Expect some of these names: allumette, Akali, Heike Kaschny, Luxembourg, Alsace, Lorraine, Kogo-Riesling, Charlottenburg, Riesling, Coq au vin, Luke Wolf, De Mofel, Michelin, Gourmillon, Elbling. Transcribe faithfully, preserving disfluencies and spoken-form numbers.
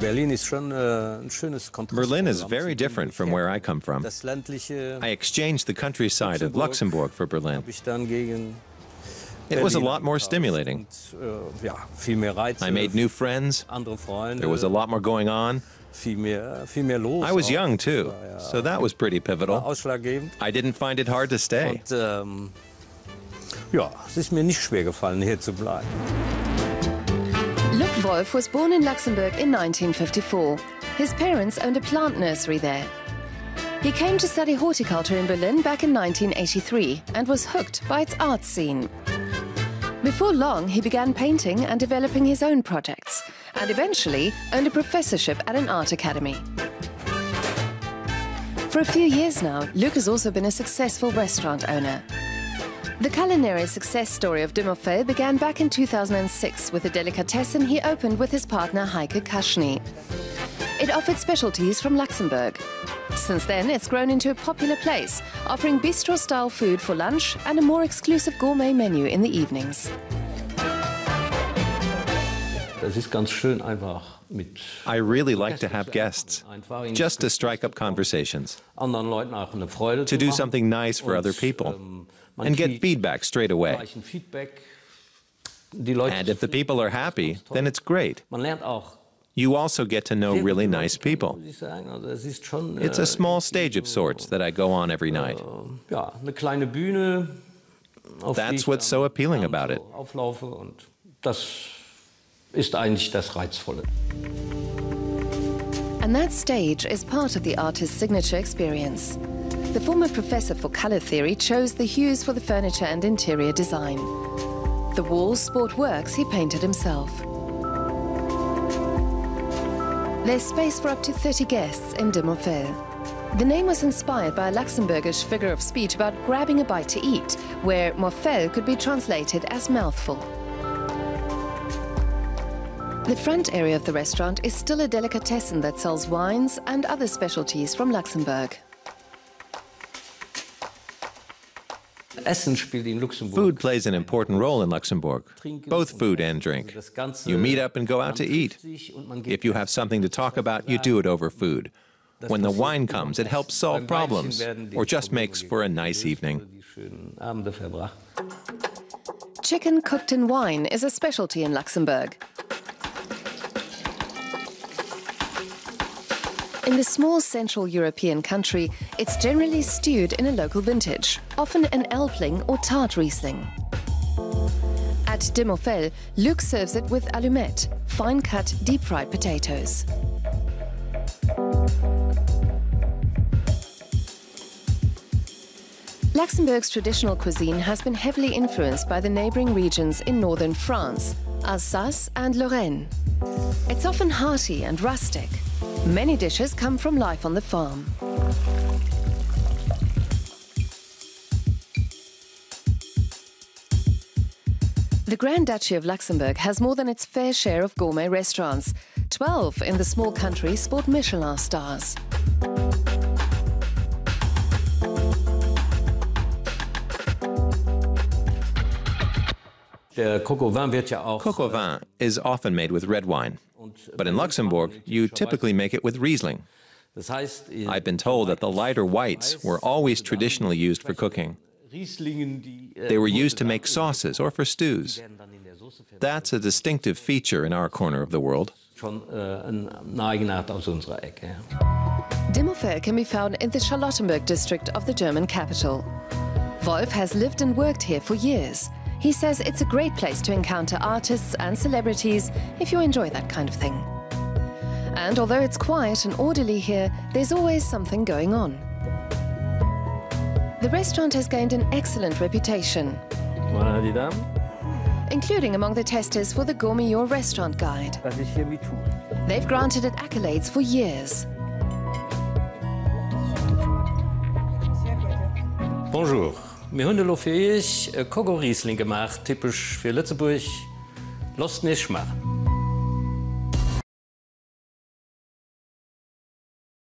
Berlin is very different from where I come from. I exchanged the countryside of Luxembourg for Berlin. It was a lot more stimulating. I made new friends. There was a lot more going on. I was young too, so that was pretty pivotal. I didn't find it hard to stay. Luke Wolf was born in Luxembourg in nineteen fifty-four. His parents owned a plant nursery there. He came to study horticulture in Berlin back in nineteen eighty-three and was hooked by its art scene. Before long, he began painting and developing his own projects, and eventually earned a professorship at an art academy. For a few years now, Luke has also been a successful restaurant owner. The culinary success story of De Mofel began back in two thousand six with a delicatessen he opened with his partner Heike Kaschny. It offered specialties from Luxembourg. Since then, it's grown into a popular place, offering bistro-style food for lunch and a more exclusive gourmet menu in the evenings. I really like to have guests, just to strike up conversations, to do something nice for other people, and get feedback straight away. And if the people are happy, then it's great. You also get to know really nice people. It's a small stage of sorts that I go on every night. That's what's so appealing about it. And that stage is part of the artist's signature experience. The former professor for color theory chose the hues for the furniture and interior design. The walls sport works he painted himself. There's space for up to thirty guests in De Mofel. The name was inspired by a Luxembourgish figure of speech about grabbing a bite to eat, where Mofel could be translated as mouthful. The front area of the restaurant is still a delicatessen that sells wines and other specialties from Luxembourg. Food plays an important role in Luxembourg, both food and drink. You meet up and go out to eat. If you have something to talk about, you do it over food. When the wine comes, it helps solve problems or just makes for a nice evening. Chicken cooked in wine is a specialty in Luxembourg. In the small Central European country, it's generally stewed in a local vintage, often an Elbling or tart Riesling. At De Mofel, Luke serves it with allumette, fine-cut, deep-fried potatoes. Luxembourg's traditional cuisine has been heavily influenced by the neighboring regions in northern France, Alsace and Lorraine. It's often hearty and rustic. Many dishes come from life on the farm. The Grand Duchy of Luxembourg has more than its fair share of gourmet restaurants. Twelve in the small country sport Michelin stars. Coq au vin is often made with red wine, but in Luxembourg, you typically make it with Riesling. I've been told that the lighter whites were always traditionally used for cooking. They were used to make sauces or for stews. That's a distinctive feature in our corner of the world. De Mofel can be found in the Charlottenburg district of the German capital. Wolf has lived and worked here for years. He says it's a great place to encounter artists and celebrities if you enjoy that kind of thing. And although it's quiet and orderly here, there's always something going on. The restaurant has gained an excellent reputation, including among the testers for the Gourmillon restaurant guide. They've granted it accolades for years. Bonjour. Wir haben Kogo-Riesling gemacht, typisch für Lützburg. Lass nicht machen.